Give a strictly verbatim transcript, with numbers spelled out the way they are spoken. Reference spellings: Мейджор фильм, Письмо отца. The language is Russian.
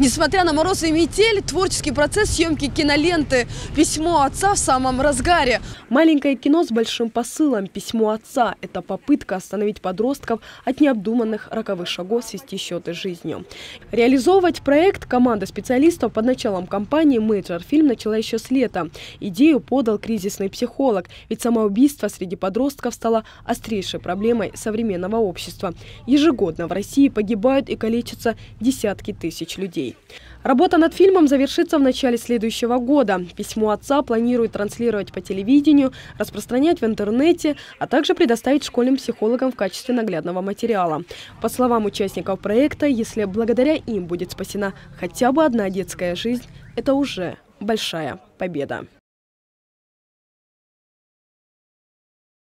Несмотря на морозы и метель, творческий процесс съемки киноленты «Письмо отца» в самом разгаре. Маленькое кино с большим посылом «Письмо отца» – это попытка остановить подростков от необдуманных роковых шагов свести счеты с жизнью. Реализовывать проект команда специалистов под началом компании «Мейджор фильм» начала еще с лета. Идею подал кризисный психолог, ведь самоубийство среди подростков стало острейшей проблемой современного общества. Ежегодно в России погибают и калечатся десятки тысяч людей. Работа над фильмом завершится в начале следующего года. «Письмо отца» планируют транслировать по телевидению, распространять в интернете, а также предоставить школьным психологам в качестве наглядного материала. По словам участников проекта, если благодаря им будет спасена хотя бы одна детская жизнь, это уже большая победа.